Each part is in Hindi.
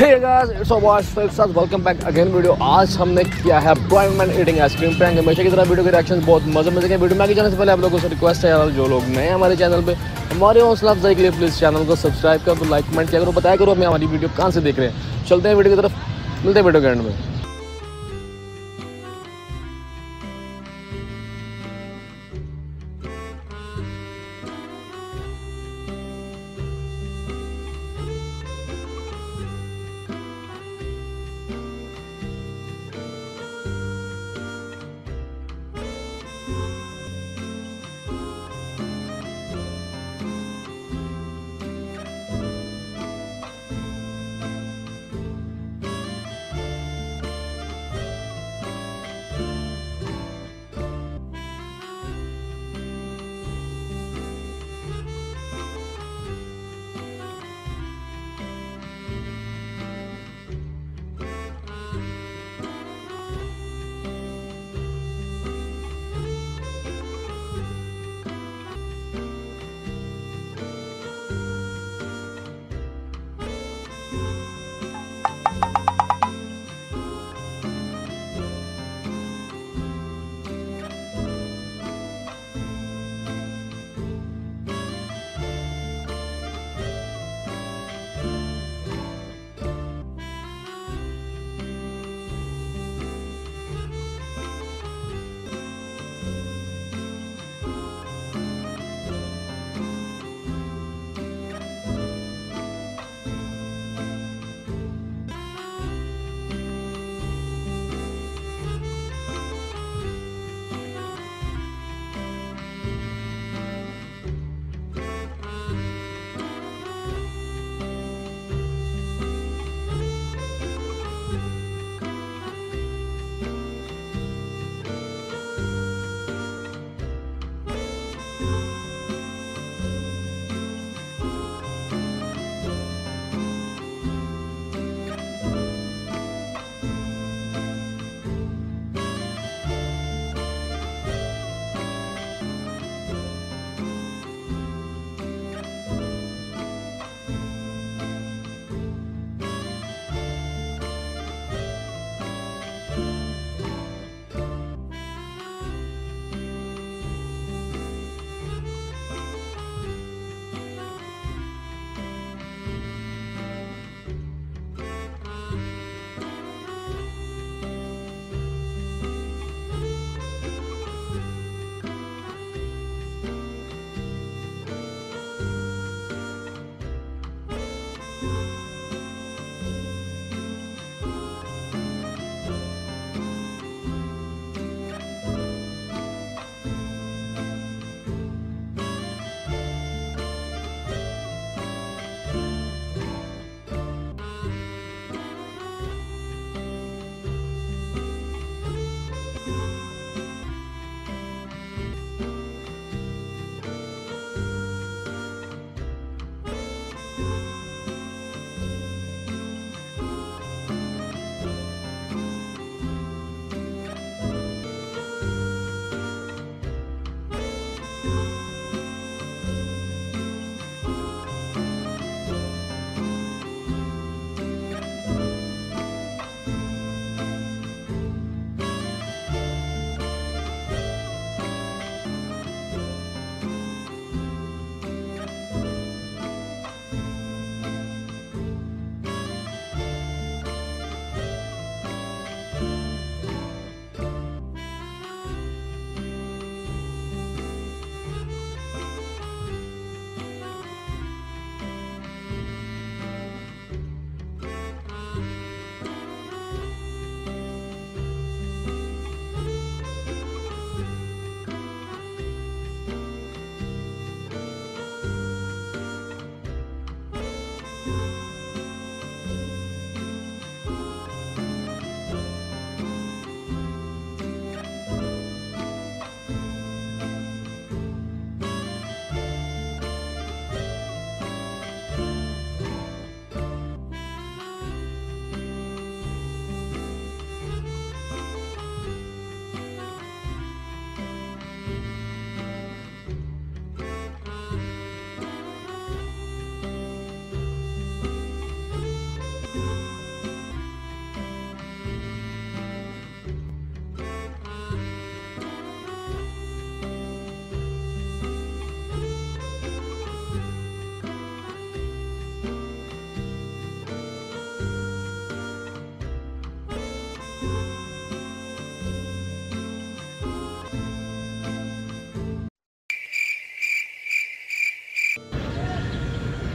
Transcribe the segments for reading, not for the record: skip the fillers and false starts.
Hey guys, it's our boy Sahab. Welcome back again video. आज हमने किया है drawing man eating ice cream prank. हमेशा की तरह वीडियो के रिएक्शन बहुत मजे मजे के वीडियो में आगे जाने से पहले आप लोगों से रिक्वेस्ट है यार, जो लोग नए हमारे चैनल पे हमारे हौसला अफजाई के लिए प्लीज़ चैनल को सब्सक्राइब करो, लाइक कमेंट किया करो, बताया करो हमें हमारी वीडियो कहाँ से देख रहे हैं। चलते हैं वीडियो की तरफ, मिलते हैं वीडियो के एंड में।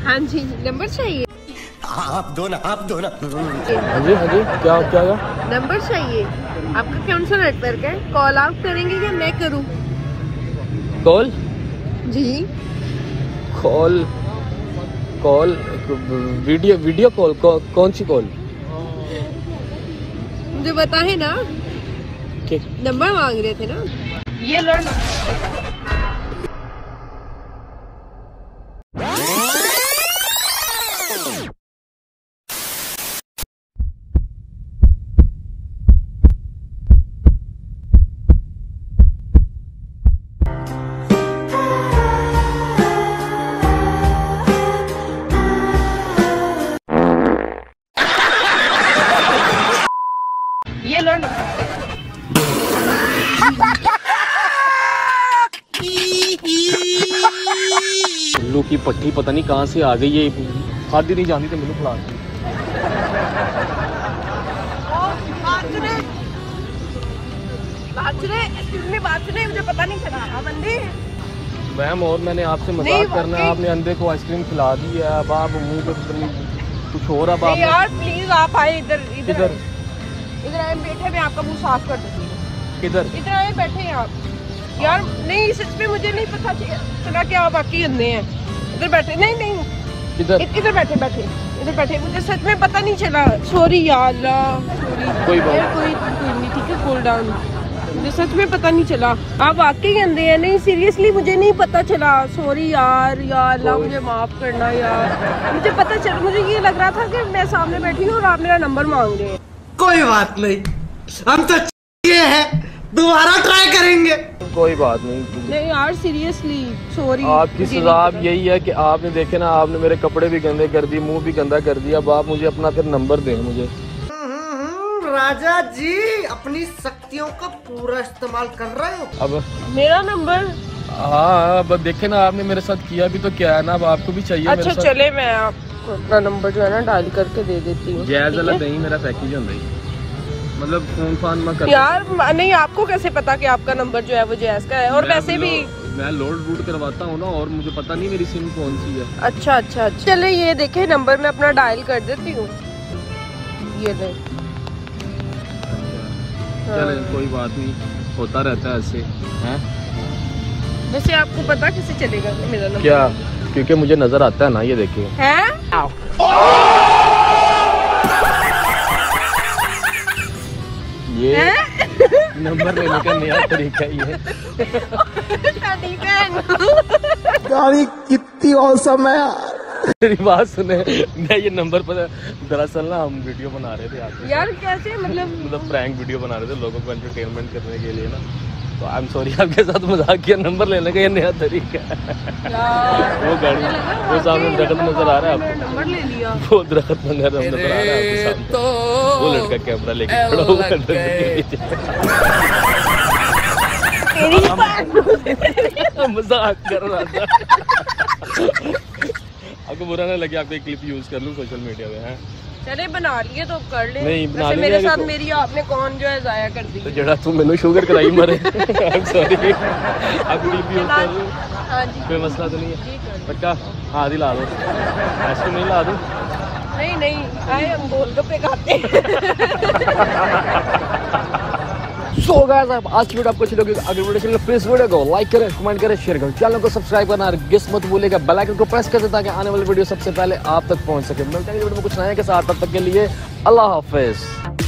हाँ जी, नंबर चाहिए। आप दो ना। हाँ जी, क्या नंबर चाहिए? आपका कौन सा नेटवर्क है? कॉल आउट करेंगे या मैं करूँ? कॉल जी, कॉल वीडियो कॉल। कौन सी कॉल? मुझे बता है ना, नंबर मांग रहे थे ना। ये की पट्टी पता नहीं कहां से आ गई है, खादी नहीं जानी तो मेनू खिला दी। मुझे पता नहीं चला बंदे। मैम और मैंने आपसे मजाक करना, आपने अंधे को आइसक्रीम खिला दी है, अब आप मुंह पे कुछ और। अब आप यार प्लीज आप आए इधर आए बैठे, मैं आपका मुंह साफ कर दूंगी। इधर आए बैठे आप यार। नहीं सच में मुझे नहीं पता चला कि आप बाकी अंधे हैं। इधर बैठे नहीं इधर बैठे। मुझे सच में पता नहीं चला, सॉरी यार। कोई नहीं, ठीक है, कूल डाउन। मुझे सच में पता नहीं चला आप वाकई गंदे हैं। नहीं सीरियसली मुझे नहीं पता चला, सॉरी यार। यार मुझे माफ करना यार। मुझे पता चला, मुझे ये लग रहा था कि मैं सामने बैठी हूँ और आप मेरा नंबर मांग रहे हैं। कोई बात नहीं, हम तो दोबारा ट्राई करेंगे। कोई बात नहीं यार, सीरियसली सॉरी। आपकी सजा यही है कि आपने देखे ना, आपने मेरे कपड़े भी गंदे कर दिए, मुंह भी गंदा कर दिया। अब आप मुझे अपना फिर नंबर दें। मुझे राजा जी अपनी शक्तियों का पूरा इस्तेमाल कर रहे हो। अब मेरा नंबर हाँ, अब देखे ना आपने मेरे साथ किया भी तो क्या है ना, अब आपको भी चाहिए। अच्छा चले, मैं आपको अपना नंबर जो है ना डायल करके दे देती हूँ। जायज अलग नहीं, मेरा पैकेज होता है मतलब फोन फान मत करो यार। नहीं आपको कैसे पता कि आपका नंबर जो है वो जैस का है? और वैसे भी मैं लोड रूट करवाता हूँ ना, और मुझे पता नहीं मेरी सिम कौन सी है। अच्छा। चले ये देखे नंबर मैं अपना डायल कर देती हूँ। ये ले। चले कोई बात नहीं, होता रहता है ऐसे हैं? वैसे आपको पता कैसे चलेगा मेरा नंबर? क्या? क्योंकि मुझे नजर आता है ना, ये देखिए है ये नंबर लेने का नया तरीका ही है। गाड़ी कितनी औसम है। मेरी बात सुने, मैं ये नंबर पर दरअसल ना हम वीडियो बना रहे थे आपके यार। कैसे मतलब प्रैंक वीडियो बना रहे थे लोगों को एंटरटेनमेंट करने के लिए ना, तो आई एम सॉरी आपके साथ मजाक किया। नंबर लेने का ये नया तरीका है। वो गाड़ी वो सामने दरख्त नजर आ रहा है आपको, नंबर ले लिया। वो दरख्त नजर आ रहा है आपके सामने, वो लड़का कैमरा लेके खड़ा हुआ है। मजाक कर रहा था। आपको बुरा ना लगे, आपको एक क्लिप यूज कर लूं सोशल मीडिया पे है। चले बना लिए तो कर ले। नहीं बना लिए मेरे साथ। मेरी आपने कौन जो है जाया कर दी। तो जड़ा तू मैंने शुगर कराई मरे। सॉरी अब भी यूज कर लूं। हां जी कोई मसला तो नहीं है पक्का। हां जी ला दो, ऐसे नहीं ला दूं। नहीं आए हम गोलगप्पे खाते। सो गाइस आप आज की वीडियो आपको अच्छी लगी तो अगली वीडियो चैनल प्लीज वीडियो को लाइक करें, कमेंट करें, शेयर करें, चैनल को सब्सक्राइब करना और गिफ्ट मत भूलिएगा, बेल आइकन को प्रेस कर दें ताकि आने वाली वीडियो सबसे पहले आप तक पहुंच सके। मिलते हैं वीडियो में कुछ नए के साथ, तब तक के लिए अल्लाह हाफिज।